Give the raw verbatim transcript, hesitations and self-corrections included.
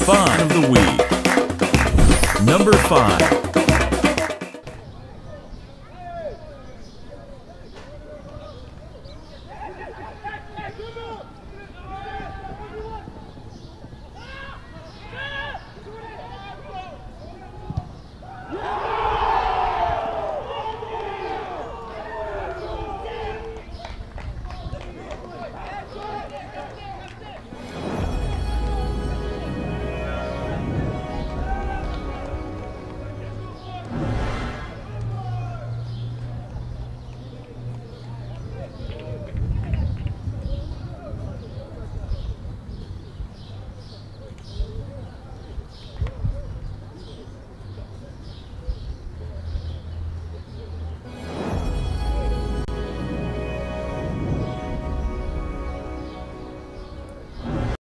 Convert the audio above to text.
Top five of the week. Number five.